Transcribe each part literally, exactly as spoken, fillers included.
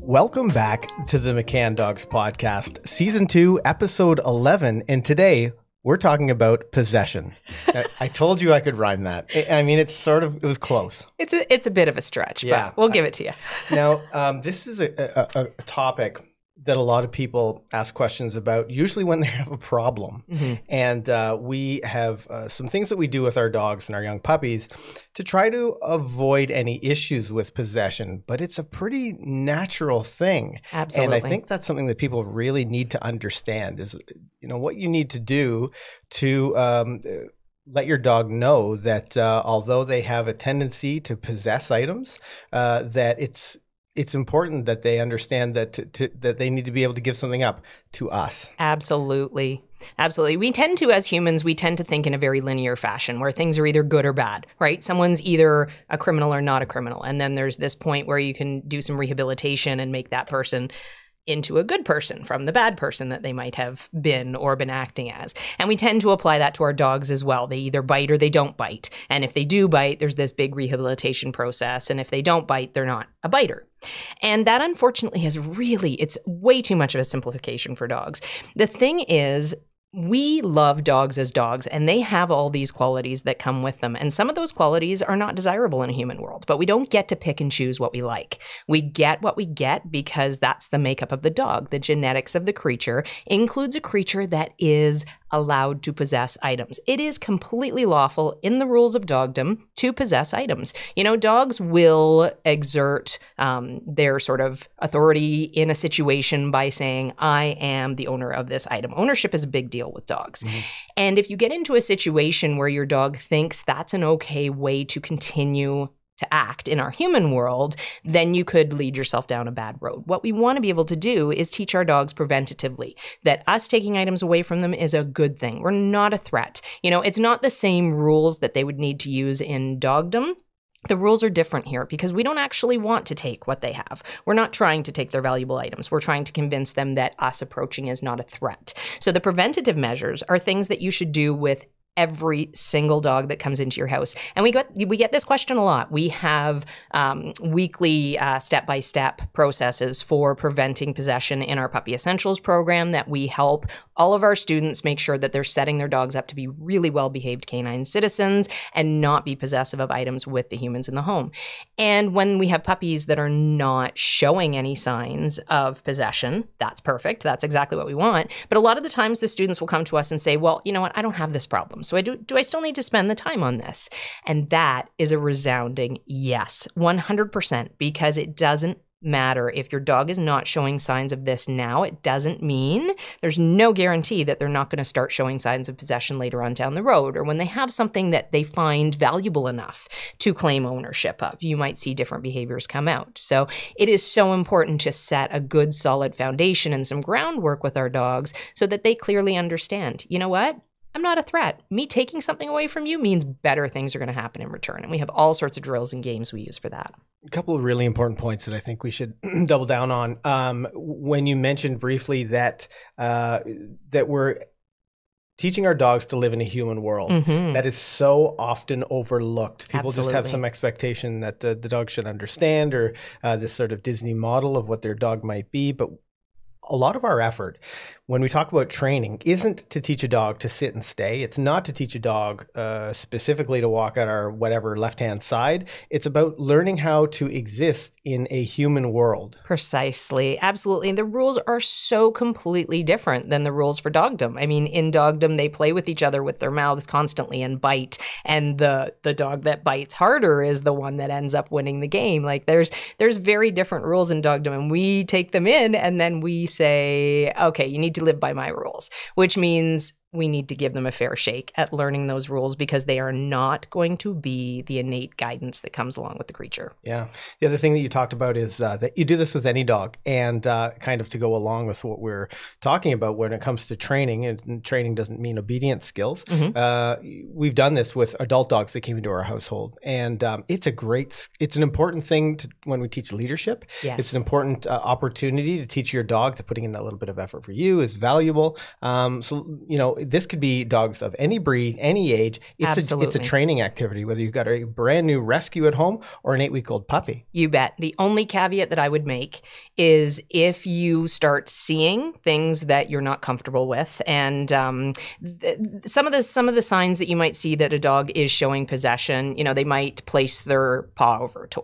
Welcome back to the McCann Dogs Podcast, Season two, Episode eleven, and today we're talking about possession. I, I told you I could rhyme that. I, I mean, it's sort of, it was close. It's a, it's a bit of a stretch, yeah, but we'll give it to you. Now, um, this is a, a, a topic that a lot of people ask questions about, usually when they have a problem. Mm-hmm. And uh, we have uh, some things that we do with our dogs and our young puppies to try to avoid any issues with possession, but it's a pretty natural thing. Absolutely. And I think that's something that people really need to understand is, you know, what you need to do to um, let your dog know that uh, although they have a tendency to possess items, uh, that it's, it's important that they understand that to, to, that they need to be able to give something up to us. Absolutely. Absolutely. We tend to, as humans, we tend to think in a very linear fashion where things are either good or bad, right? Someone's either a criminal or not a criminal. And then there's this point where you can do some rehabilitation and make that person into a good person from the bad person that they might have been or been acting as. And we tend to apply that to our dogs as well. They either bite or they don't bite. And if they do bite, there's this big rehabilitation process. And if they don't bite, they're not a biter. And that, unfortunately, has really, it's way too much of a simplification for dogs. The thing is, we love dogs as dogs, and they have all these qualities that come with them. And some of those qualities are not desirable in a human world, but we don't get to pick and choose what we like. We get what we get because that's the makeup of the dog. The genetics of the creature includes a creature that is allowed to possess items. It is completely lawful in the rules of dogdom to possess items. You know, dogs will exert um, their sort of authority in a situation by saying, I am the owner of this item. Ownership is a big deal with dogs. Mm-hmm. And if you get into a situation where your dog thinks that's an okay way to continue to act in our human world, then you could lead yourself down a bad road. What we want to be able to do is teach our dogs preventatively that us taking items away from them is a good thing. We're not a threat. You know, it's not the same rules that they would need to use in dogdom. The rules are different here because we don't actually want to take what they have. We're not trying to take their valuable items. We're trying to convince them that us approaching is not a threat. So the preventative measures are things that you should do with every single dog that comes into your house. And we got we get this question a lot. We have um, weekly uh, step-by-step processes for preventing possession in our Puppy Essentials program that we help all of our students make sure that they're setting their dogs up to be really well-behaved canine citizens and not be possessive of items with the humans in the home. And when we have puppies that are not showing any signs of possession, that's perfect. That's exactly what we want. But a lot of the times the students will come to us and say, well, you know what? I don't have this problem. So I do, do I still need to spend the time on this? And that is a resounding yes, one hundred percent, because it doesn't matter if your dog is not showing signs of this now. It doesn't mean, there's no guarantee that they're not going to start showing signs of possession later on down the road, or when they have something that they find valuable enough to claim ownership of. You might see different behaviors come out. So it is so important to set a good solid foundation and some groundwork with our dogs so that they clearly understand, you know what? I'm not a threat. Me taking something away from you means better things are going to happen in return. And we have all sorts of drills and games we use for that. A couple of really important points that I think we should double down on. Um, when you mentioned briefly that uh, that we're teaching our dogs to live in a human world, mm-hmm. that is so often overlooked. People Absolutely. Just have some expectation that the, the dog should understand, or uh, this sort of Disney model of what their dog might be. But a lot of our effort when we talk about training isn't to teach a dog to sit and stay. It's not to teach a dog uh, specifically to walk on our whatever left-hand side. It's about learning how to exist in a human world. Precisely. Absolutely. And the rules are so completely different than the rules for dogdom. I mean, in dogdom, they play with each other with their mouths constantly and bite. And the the dog that bites harder is the one that ends up winning the game. Like there's, there's very different rules in dogdom, and we take them in and then we say, okay, you need to live by my rules, which means we need to give them a fair shake at learning those rules because they are not going to be the innate guidance that comes along with the creature. Yeah. The other thing that you talked about is uh, that you do this with any dog, and uh, kind of to go along with what we're talking about when it comes to training, and training doesn't mean obedience skills. Mm-hmm. uh, we've done this with adult dogs that came into our household, and um, it's a great, it's an important thing to, when we teach leadership. Yes. It's an important uh, opportunity to teach your dog that putting in that little bit of effort for you is valuable. Um, so, you know, this could be dogs of any breed, any age. It's Absolutely. A, it's a training activity, whether you've got a brand new rescue at home or an eight-week-old puppy. You bet. The only caveat that I would make is if you start seeing things that you're not comfortable with, and um, th some of the some of the signs that you might see that a dog is showing possession, you know, they might place their paw over a toy.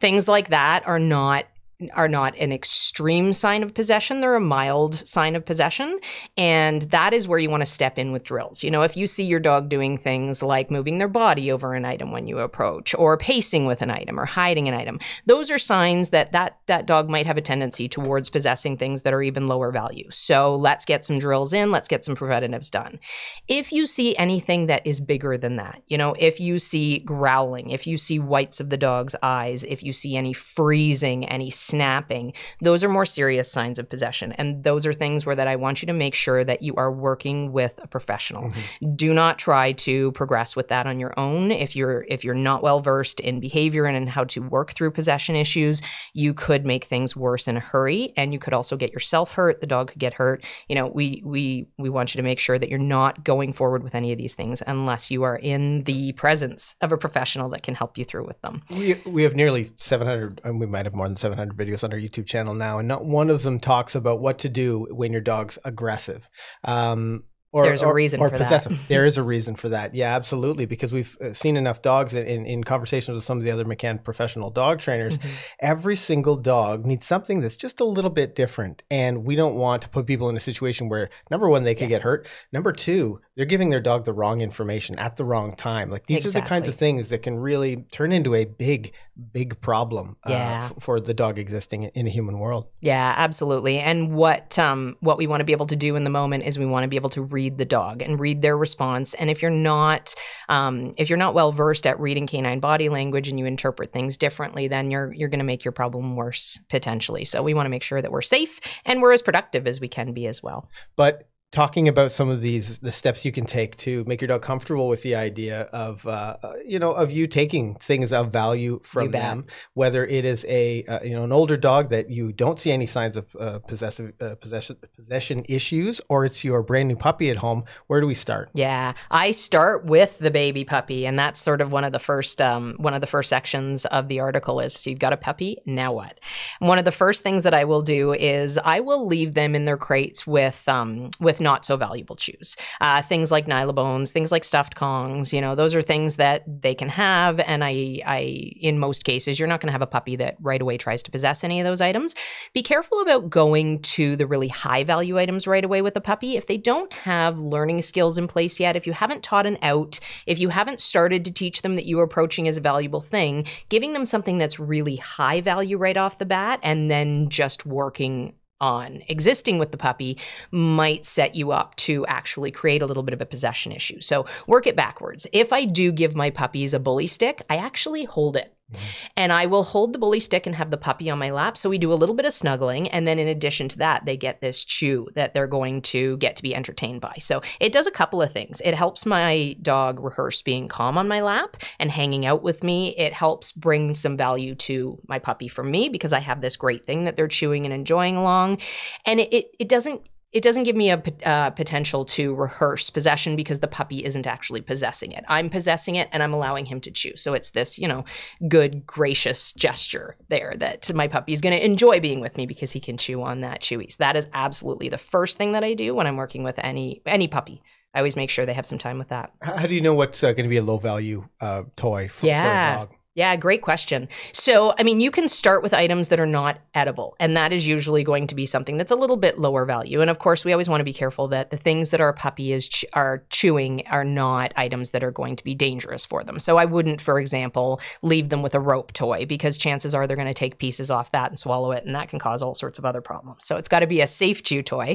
Things like that are not are not an extreme sign of possession. They're a mild sign of possession. And that is where you want to step in with drills. You know, if you see your dog doing things like moving their body over an item when you approach, or pacing with an item, or hiding an item, those are signs that that, that dog might have a tendency towards possessing things that are even lower value. So let's get some drills in. Let's get some preventatives done. If you see anything that is bigger than that, you know, if you see growling, if you see whites of the dog's eyes, if you see any freezing, any snapping, those are more serious signs of possession. And those are things where that I want you to make sure that you are working with a professional. Mm-hmm. Do not try to progress with that on your own. If you're if you're not well versed in behavior and in how to work through possession issues, you could make things worse in a hurry, and you could also get yourself hurt, the dog could get hurt. You know, we we we want you to make sure that you're not going forward with any of these things unless you are in the presence of a professional that can help you through with them. We we have nearly seven hundred, and we might have more than seven hundred videos on our YouTube channel now, and not one of them talks about what to do when your dog's aggressive. Um, Or, There's a or, reason or for possessive. That. There is a reason for that. Yeah, absolutely. Because we've seen enough dogs in, in conversations with some of the other McCann professional dog trainers. Mm-hmm. Every single dog needs something that's just a little bit different. And we don't want to put people in a situation where, number one, they could yeah. get hurt. Number two, they're giving their dog the wrong information at the wrong time. Like these exactly. are the kinds of things that can really turn into a big, big problem yeah. uh, for the dog existing in a human world. Yeah, absolutely. And what, um, what we want to be able to do in the moment is we want to be able to read Read the dog and read their response. And if you're not, um, if you're not well versed at reading canine body language and you interpret things differently, then you're you're going to make your problem worse potentially. So we want to make sure that we're safe and we're as productive as we can be as well. But talking about some of these, the steps you can take to make your dog comfortable with the idea of, uh, you know, of you taking things of value from them, whether it is a, uh, you know, an older dog that you don't see any signs of uh, possessive, uh, possession, possession issues, or it's your brand new puppy at home. Where do we start? Yeah, I start with the baby puppy. And that's sort of one of the first, um, one of the first sections of the article is, so you've got a puppy, now what? And one of the first things that I will do is I will leave them in their crates with, um, with not so valuable chews. Uh, things like Nylabones, things like stuffed Kongs, you know, those are things that they can have. And I, I, in most cases, you're not going to have a puppy that right away tries to possess any of those items. Be careful about going to the really high value items right away with a puppy. If they don't have learning skills in place yet, if you haven't taught an out, if you haven't started to teach them that you are approaching as a valuable thing, giving them something that's really high value right off the bat, and then just working on existing with the puppy might set you up to actually create a little bit of a possession issue. So work it backwards. If I do give my puppies a bully stick, I actually hold it. Mm-hmm. And I will hold the bully stick and have the puppy on my lap. So we do a little bit of snuggling. And then in addition to that, they get this chew that they're going to get to be entertained by. So it does a couple of things. It helps my dog rehearse being calm on my lap and hanging out with me. It helps bring some value to my puppy from me because I have this great thing that they're chewing and enjoying along. And it, it, it doesn't It doesn't give me a uh, potential to rehearse possession because the puppy isn't actually possessing it. I'm possessing it and I'm allowing him to chew. So it's this, you know, good, gracious gesture there that my puppy is going to enjoy being with me because he can chew on that chewy. So that is absolutely the first thing that I do when I'm working with any any puppy. I always make sure they have some time with that. How do you know what's uh, going to be a low value uh, toy for, yeah. for a dog? Yeah, great question. So, I mean, you can start with items that are not edible, and that is usually going to be something that's a little bit lower value. And of course, we always want to be careful that the things that our puppy is ch are chewing are not items that are going to be dangerous for them. So I wouldn't, for example, leave them with a rope toy because chances are they're going to take pieces off that and swallow it, and that can cause all sorts of other problems. So it's got to be a safe chew toy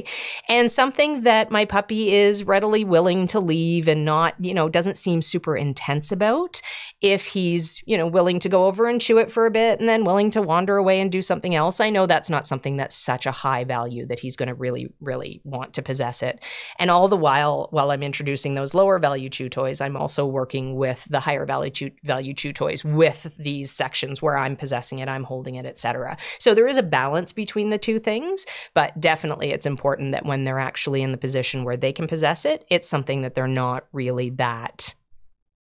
and something that my puppy is readily willing to leave and not, you know, doesn't seem super intense about if he's, you know, willing to go over and chew it for a bit and then willing to wander away and do something else. I know that's not something that's such a high value that he's going to really, really want to possess it. And all the while, while I'm introducing those lower value chew toys, I'm also working with the higher value chew, value chew toys with these sections where I'm possessing it, I'm holding it, et cetera. So there is a balance between the two things, but definitely it's important that when they're actually in the position where they can possess it, it's something that they're not really that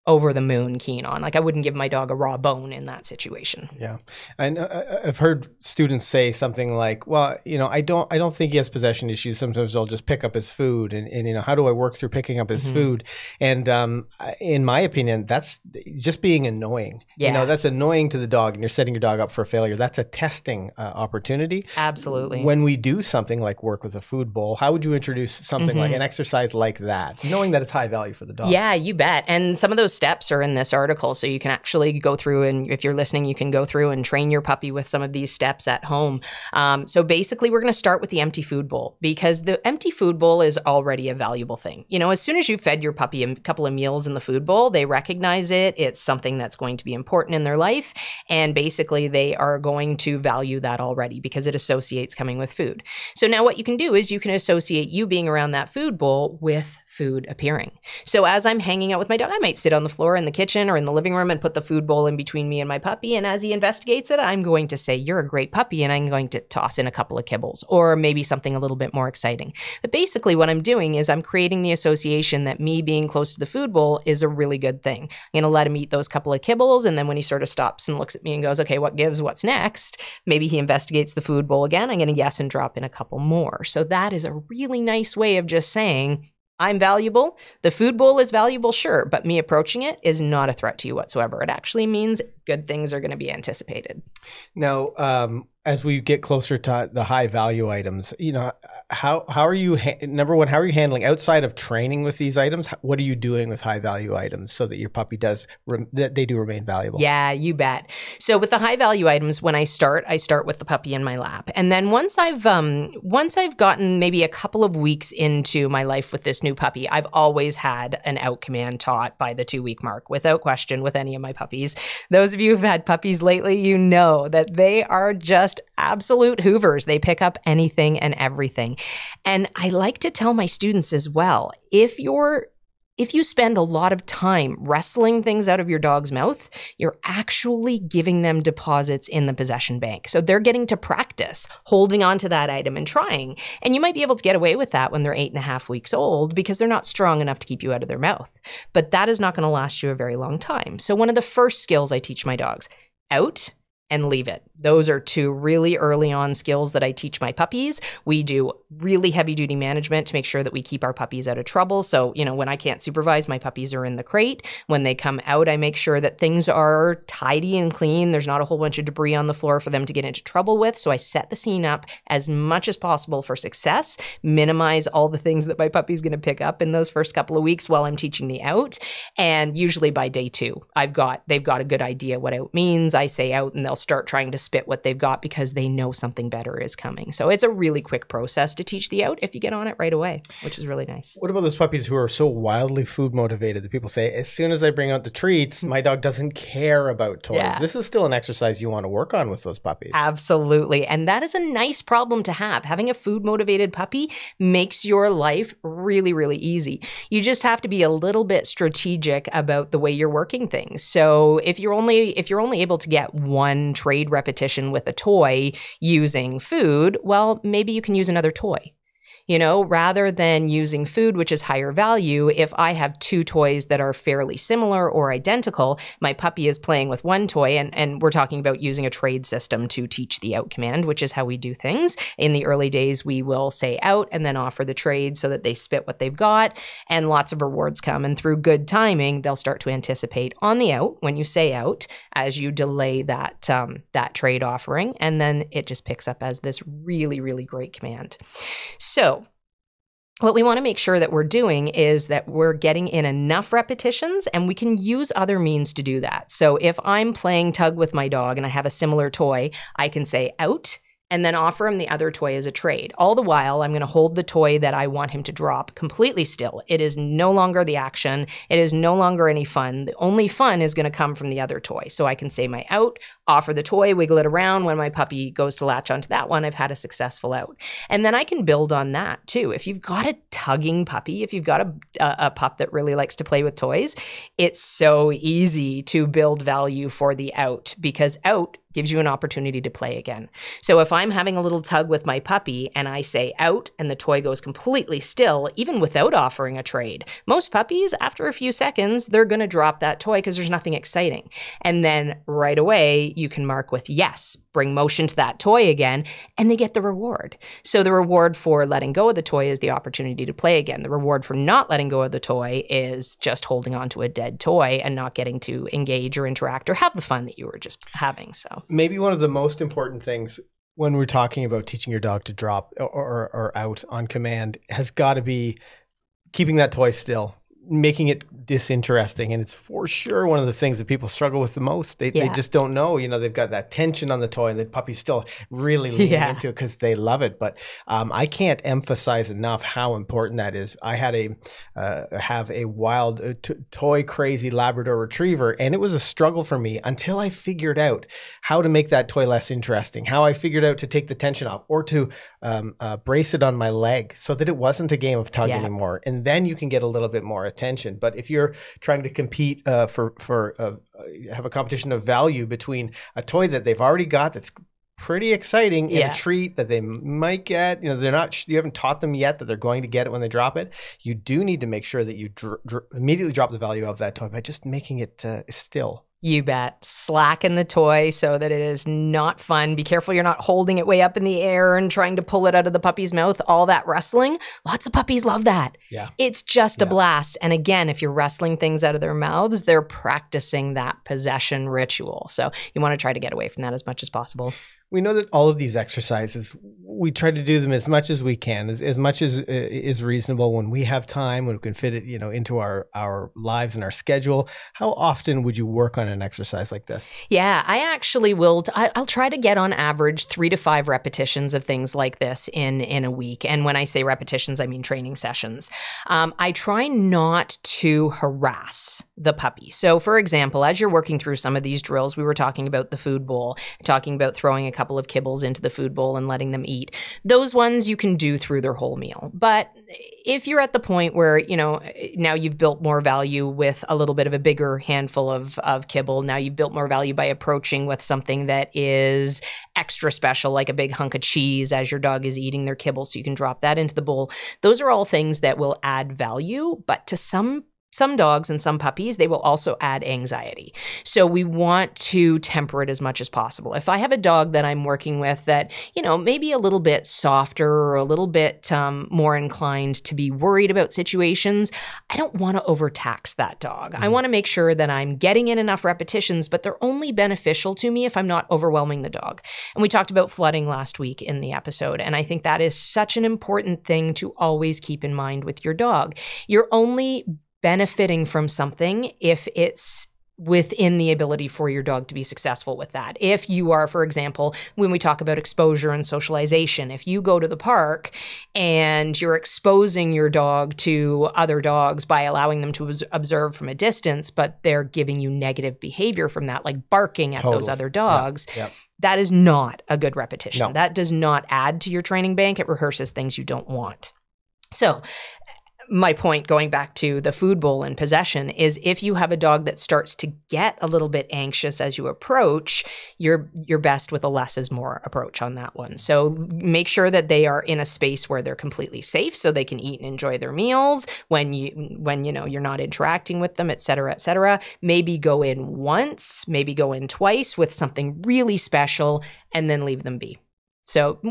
over the moon keen on. Like, I wouldn't give my dog a raw bone in that situation. Yeah. And I've heard students say something like, well, you know, I don't, I don't think he has possession issues. Sometimes I'll just pick up his food and, and you know, how do I work through picking up his mm-hmm. food? And um, in my opinion, that's just being annoying. Yeah. You know, that's annoying to the dog and you're setting your dog up for failure. That's a testing uh, opportunity. Absolutely. When we do something like work with a food bowl, how would you introduce something mm-hmm. like an exercise like that, knowing that it's high value for the dog? Yeah, you bet. And some of those steps are in this article, so you can actually go through, and if you're listening, you can go through and train your puppy with some of these steps at home. Um, so basically, we're going to start with the empty food bowl, because the empty food bowl is already a valuable thing. You know, as soon as you fed your puppy a couple of meals in the food bowl, they recognize it. It's something that's going to be important in their life, and basically, they are going to value that already because it associates coming with food. So now what you can do is you can associate you being around that food bowl with food appearing. So as I'm hanging out with my dog, I might sit on the floor in the kitchen or in the living room and put the food bowl in between me and my puppy. And as he investigates it, I'm going to say, you're a great puppy. And I'm going to toss in a couple of kibbles or maybe something a little bit more exciting. But basically what I'm doing is I'm creating the association that me being close to the food bowl is a really good thing. I'm going to let him eat those couple of kibbles. And then when he sort of stops and looks at me and goes, okay, what gives? What's next? Maybe he investigates the food bowl again. I'm going to yes and drop in a couple more. So that is a really nice way of just saying, I'm valuable. The food bowl is valuable, sure, but me approaching it is not a threat to you whatsoever. It actually means good things are going to be anticipated. Now, um, as we get closer to the high value items, you know, how how are you, number one, how are you handling outside of training with these items? What are you doing with high value items so that your puppy does, that they do remain valuable? Yeah, you bet. So with the high value items, when I start, I start with the puppy in my lap. And then once I've, um, once I've gotten maybe a couple of weeks into my life with this new puppy, I've always had an out command taught by the two week mark, without question, with any of my puppies. Those of you who've had puppies lately, you know that they are just absolute hoovers. They pick up anything and everything. And I like to tell my students as well, if you're If you spend a lot of time wrestling things out of your dog's mouth, you're actually giving them deposits in the possession bank. So they're getting to practice holding on to that item and trying. And you might be able to get away with that when they're eight and a half weeks old because they're not strong enough to keep you out of their mouth. But that is not going to last you a very long time. So one of the first skills I teach my dogs, out and leave it. Those are two really early on skills that I teach my puppies. We do really heavy duty management to make sure that we keep our puppies out of trouble. So, you know, when I can't supervise, my puppies are in the crate. When they come out, I make sure that things are tidy and clean. There's not a whole bunch of debris on the floor for them to get into trouble with. So I set the scene up as much as possible for success, minimize all the things that my puppy's going to pick up in those first couple of weeks while I'm teaching the out. And usually by day two, I've got, they've got a good idea what out means. I say out and they'll start trying to spit what they've got because they know something better is coming. So it's a really quick process to teach the out if you get on it right away, which is really nice. What about those puppies who are so wildly food motivated that people say, as soon as I bring out the treats, my dog doesn't care about toys? Yeah. This is still an exercise you want to work on with those puppies. Absolutely. And that is a nice problem to have. Having a food motivated puppy makes your life really, really easy. You just have to be a little bit strategic about the way you're working things. So if you're only, if you're only able to get one trade repetition with a toy using food, well, maybe you can use another toy. You know, rather than using food, which is higher value, if I have two toys that are fairly similar or identical, my puppy is playing with one toy, and, and we're talking about using a trade system to teach the out command, which is how we do things. In the early days, we will say out and then offer the trade so that they spit what they've got, and lots of rewards come. And through good timing, they'll start to anticipate on the out when you say out as you delay that, um, that trade offering, and then it just picks up as this really, really great command. So what we want to make sure that we're doing is that we're getting in enough repetitions, and we can use other means to do that. So if I'm playing tug with my dog and I have a similar toy, I can say out and then offer him the other toy as a trade. All the while, I'm going to hold the toy that I want him to drop completely still. It is no longer the action. It is no longer any fun. The only fun is going to come from the other toy. So I can say my out, offer the toy, wiggle it around. When my puppy goes to latch onto that one, I've had a successful out. And then I can build on that too. If you've got a tugging puppy, if you've got a, a, a pup that really likes to play with toys, it's so easy to build value for the out, because out gives you an opportunity to play again. So if I'm having a little tug with my puppy and I say out and the toy goes completely still, even without offering a trade, most puppies, after a few seconds, they're gonna drop that toy because there's nothing exciting. And then right away, you can mark with yes, bring motion to that toy again, and they get the reward. So the reward for letting go of the toy is the opportunity to play again. The reward for not letting go of the toy is just holding on to a dead toy and not getting to engage or interact or have the fun that you were just having, so. Maybe one of the most important things when we're talking about teaching your dog to drop or, or, or out on command has got to be keeping that toy still, making it disinteresting. And it's for sure one of the things that people struggle with the most. They, yeah. they just don't know. You know, they've got that tension on the toy and the puppy's still really leaning yeah. into it because they love it. But um, I can't emphasize enough how important that is. I had a uh, have a wild uh, t toy crazy Labrador retriever, and it was a struggle for me until I figured out how to make that toy less interesting, how I figured out to take the tension off or to um, uh, brace it on my leg so that it wasn't a game of tug yeah. anymore. And then you can get a little bit more attention. But if you're trying to compete uh, for, for uh, have a competition of value between a toy that they've already got that's pretty exciting yeah. and a treat that they might get, you know, they're not, you haven't taught them yet that they're going to get it when they drop it, you do need to make sure that you dr dr immediately drop the value of that toy by just making it uh, still. You bet. Slacken the toy so that it is not fun. Be careful you're not holding it way up in the air and trying to pull it out of the puppy's mouth. All that wrestling, lots of puppies love that. Yeah. It's just yeah. a blast. And again, if you're wrestling things out of their mouths, they're practicing that possession ritual. So you want to try to get away from that as much as possible. We know that all of these exercises, we try to do them as much as we can, as, as much as uh, is reasonable when we have time, when we can fit it, you know, into our, our lives and our schedule. How often would you work on an exercise like this? Yeah, I actually will. T I'll try to get on average three to five repetitions of things like this in, in a week. And when I say repetitions, I mean training sessions. Um, I try not to harass the puppy. So for example, as you're working through some of these drills, we were talking about the food bowl, talking about throwing a couple of kibbles into the food bowl and letting them eat. Those ones you can do through their whole meal. But if you're at the point where, you know, now you've built more value with a little bit of a bigger handful of, of kibble, now you've built more value by approaching with something that is extra special, like a big hunk of cheese as your dog is eating their kibble, so you can drop that into the bowl. Those are all things that will add value, but to some Some dogs and some puppies, they will also add anxiety. So we want to temper it as much as possible. If I have a dog that I'm working with that, you know, maybe a little bit softer or a little bit um, more inclined to be worried about situations, I don't want to overtax that dog. Mm-hmm. I want to make sure that I'm getting in enough repetitions, but they're only beneficial to me if I'm not overwhelming the dog. And we talked about flooding last week in the episode, and I think that is such an important thing to always keep in mind with your dog. You're only benefiting from something if it's within the ability for your dog to be successful with that. If you are, for example, when we talk about exposure and socialization, if you go to the park and you're exposing your dog to other dogs by allowing them to observe from a distance, but they're giving you negative behavior from that, like barking at totally. Those other dogs, yep. Yep. that is not a good repetition. No. That does not add to your training bank. It rehearses things you don't want. So my point, going back to the food bowl and possession, is if you have a dog that starts to get a little bit anxious as you approach, you're, you're best with a less is more approach on that one. So make sure that they are in a space where they're completely safe so they can eat and enjoy their meals when, you, when you know, you're not interacting with them, et cetera, et cetera. Maybe go in once, maybe go in twice with something really special and then leave them be. So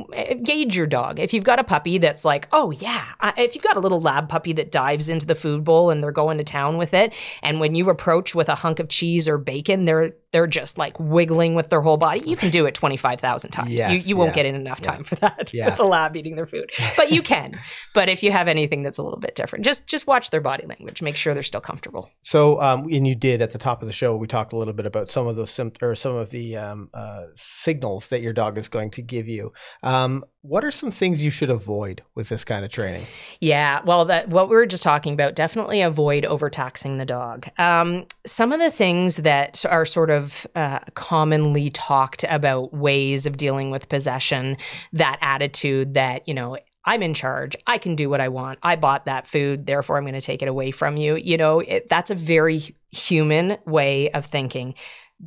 gauge your dog. If you've got a puppy that's like, oh yeah, if you've got a little lab puppy that dives into the food bowl and they're going to town with it, and when you approach with a hunk of cheese or bacon, they're they're just like wiggling with their whole body. You can do it twenty-five thousand times. Yes, you you won't yeah, get in enough time yeah, for that yeah. with the lab eating their food, but you can. But if you have anything that's a little bit different, just just watch their body language, make sure they're still comfortable. So, um, and you did at the top of the show, we talked a little bit about some of those symptoms or some of the um, uh, signals that your dog is going to give you. Um, what are some things you should avoid with this kind of training? Yeah, well, that what we were just talking about, definitely avoid overtaxing the dog. Um, some of the things that are sort of uh, commonly talked about, ways of dealing with possession, that attitude that, you know, I'm in charge, I can do what I want, I bought that food, therefore I'm going to take it away from you. You know, it, that's a very human way of thinking.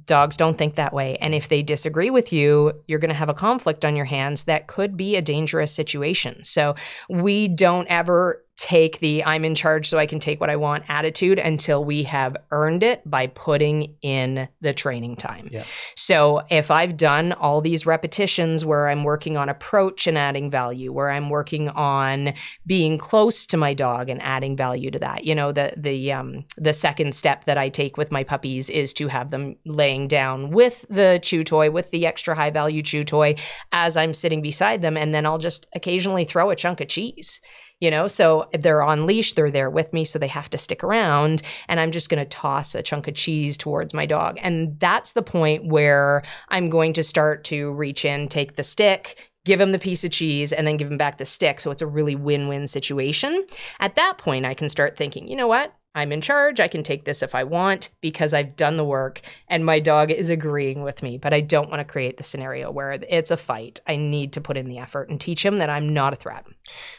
Dogs don't think that way. And if they disagree with you, you're going to have a conflict on your hands that could be a dangerous situation. So we don't ever take the I'm in charge so I can take what I want attitude until we have earned it by putting in the training time. Yeah. So if I've done all these repetitions where I'm working on approach and adding value, where I'm working on being close to my dog and adding value to that, you know, the the um, the second step that I take with my puppies is to have them laying down with the chew toy, with the extra high value chew toy as I'm sitting beside them. And then I'll just occasionally throw a chunk of cheese. You know, so they're on leash, they're there with me, so they have to stick around, and I'm just going to toss a chunk of cheese towards my dog. And that's the point where I'm going to start to reach in, take the stick, give him the piece of cheese, and then give him back the stick. So it's a really win-win situation. At that point, I can start thinking, you know what? I'm in charge, I can take this if I want, because I've done the work and my dog is agreeing with me. But I don't want to create the scenario where it's a fight. I need to put in the effort and teach him that I'm not a threat.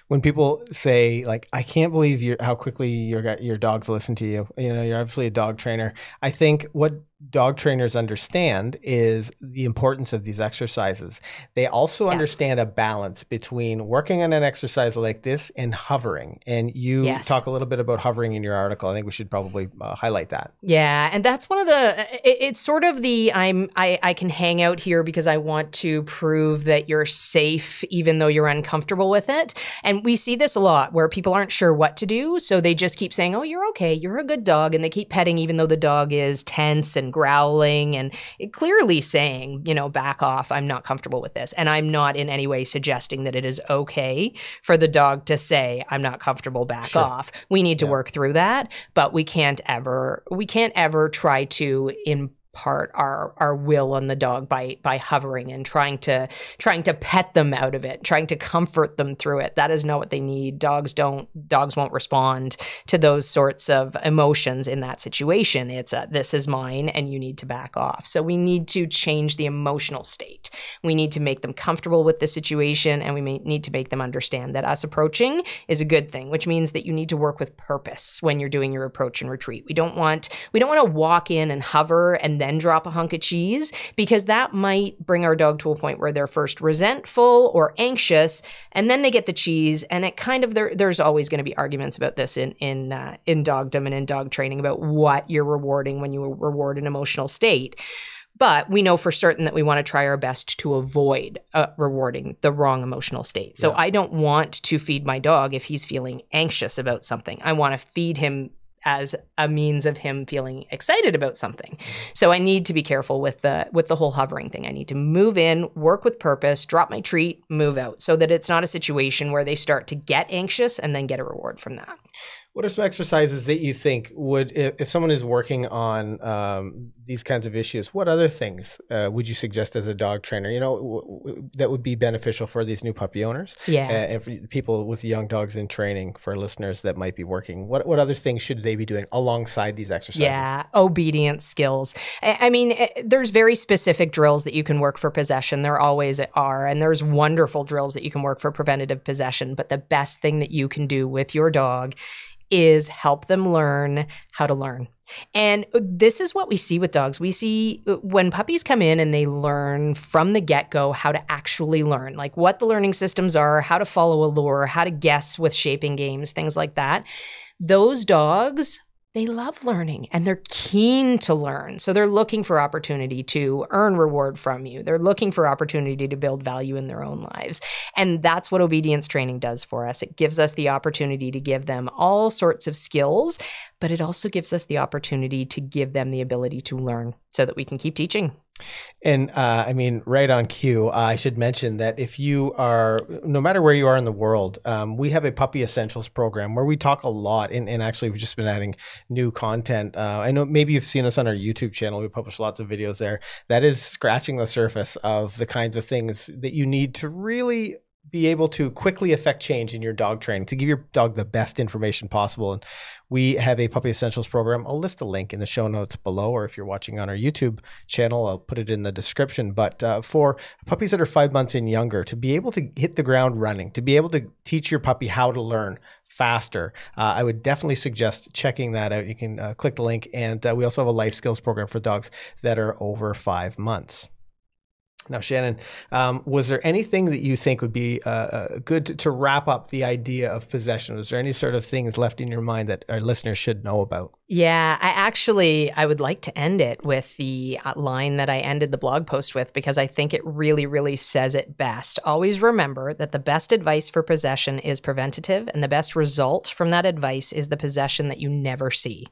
When people say, like, I can't believe you how quickly your your dogs listen to you, you know, you're obviously a dog trainer. I think what dog trainers understand is the importance of these exercises. They also yeah. understand a balance between working on an exercise like this and hovering. And you yes. talk a little bit about hovering in your article. I think we should probably uh, highlight that. Yeah, and that's one of the, it, it's sort of the, I'm, I, I can hang out here because I want to prove that you're safe even though you're uncomfortable with it. And we see this a lot where people aren't sure what to do. So they just keep saying, oh, you're okay, you're a good dog. And they keep petting even though the dog is tense and growling and clearly saying, you know, back off, I'm not comfortable with this. And I'm not in any way suggesting that it is okay for the dog to say, I'm not comfortable, back sure. off. We need to yeah. work through that, but we can't ever, we can't ever try to impose part our our will on the dog by by hovering and trying to trying to pet them out of it, trying to comfort them through it. That is not what they need. Dogs don't dogs won't respond to those sorts of emotions in that situation. It's a, this is mine and you need to back off. So we need to change the emotional state. We need to make them comfortable with the situation, and we may, need to make them understand that us approaching is a good thing, which means that you need to work with purpose when you're doing your approach and retreat. We don't want we don't want to walk in and hover and then then drop a hunk of cheese, because that might bring our dog to a point where they're first resentful or anxious, and then they get the cheese, and it kind of, there, there's always going to be arguments about this in in uh, in dogdom and in dog training about what you're rewarding when you reward an emotional state. But we know for certain that we want to try our best to avoid uh, rewarding the wrong emotional state. So yeah. I don't want to feed my dog if he's feeling anxious about something. I want to feed him as a means of him feeling excited about something. So I need to be careful with the with the whole hovering thing. I need to move in, work with purpose, drop my treat, move out, so that it's not a situation where they start to get anxious and then get a reward from that. What are some exercises that you think would, if, if someone is working on um, these kinds of issues, what other things uh, would you suggest as a dog trainer, you know, w w that would be beneficial for these new puppy owners? Yeah. Uh, and for people with young dogs in training, for listeners that might be working, what, what other things should they be doing alongside these exercises? Yeah, obedience skills. I, I mean, it, there's very specific drills that you can work for possession. There always are. And there's wonderful drills that you can work for preventative possession. But the best thing that you can do with your dog is help them learn how to learn. And this is what we see with dogs. We see when puppies come in and they learn from the get-go how to actually learn, like what the learning systems are, how to follow a lure, how to guess with shaping games, things like that. Those dogs they love learning and they're keen to learn. So they're looking for opportunity to earn reward from you. They're looking for opportunity to build value in their own lives. And that's what obedience training does for us. It gives us the opportunity to give them all sorts of skills, but it also gives us the opportunity to give them the ability to learn so that we can keep teaching. And uh, I mean, right on cue, uh, I should mention that if you are, no matter where you are in the world, um, we have a Puppy Essentials program where we talk a lot. And, and actually, we've just been adding new content. Uh, I know maybe you've seen us on our YouTube channel. We publish lots of videos there. That is scratching the surface of the kinds of things that you need to really be able to quickly affect change in your dog training, to give your dog the best information possible. And we have a Puppy Essentials program. I'll list a link in the show notes below, or if you're watching on our YouTube channel, I'll put it in the description. But uh, for puppies that are five months and younger, to be able to hit the ground running, to be able to teach your puppy how to learn faster, uh, I would definitely suggest checking that out. You can uh, click the link. And uh, we also have a Life Skills program for dogs that are over five months. Now, Shannon, um, was there anything that you think would be uh, uh, good to, to wrap up the idea of possession? Was there any sort of things left in your mind that our listeners should know about? Yeah, I actually, I would like to end it with the line that I ended the blog post with, because I think it really, really says it best. Always remember that the best advice for possession is preventative, and the best result from that advice is the possession that you never see.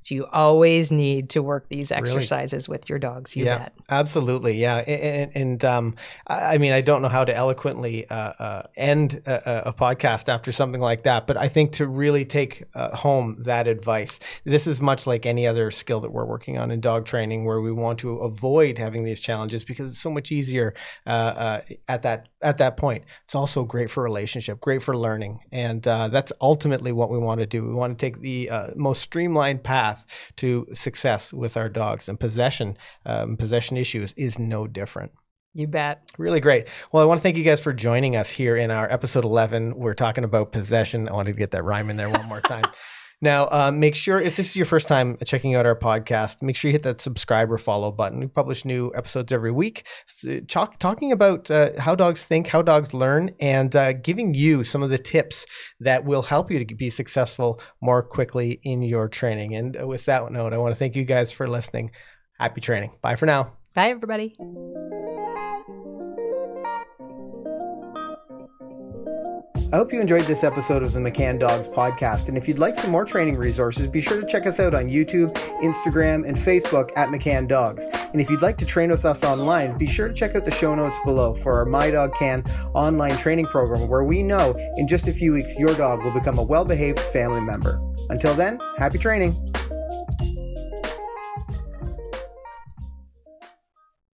So you always need to work these exercises really? with your dogs, you yeah, bet. Absolutely, yeah. And, and um, I mean, I don't know how to eloquently uh, uh, end a, a podcast after something like that, but I think to really take uh, home that advice, this is much like any other skill that we're working on in dog training, where we want to avoid having these challenges because it's so much easier uh, uh, at that at that point. It's also great for relationship, great for learning, and uh, that's ultimately what we want to do. We want to take the uh, most streamlined path to success with our dogs, and possession, um, possession issues is no different. You bet. Really great. Well, I want to thank you guys for joining us here in our episode eleven. We're talking about possession. I wanted to get that rhyme in there one more time. Now, uh, make sure, if this is your first time checking out our podcast, make sure you hit that subscribe or follow button. We publish new episodes every week, talk, talking about uh, how dogs think, how dogs learn, and uh, giving you some of the tips that will help you to be successful more quickly in your training. And with that note, I want to thank you guys for listening. Happy training. Bye for now. Bye, everybody. I hope you enjoyed this episode of the McCann Dogs Podcast. And if you'd like some more training resources, be sure to check us out on YouTube, Instagram, and Facebook at McCann Dogs. And if you'd like to train with us online, be sure to check out the show notes below for our My Dog Can online training program, where we know in just a few weeks your dog will become a well-behaved family member. Until then, happy training.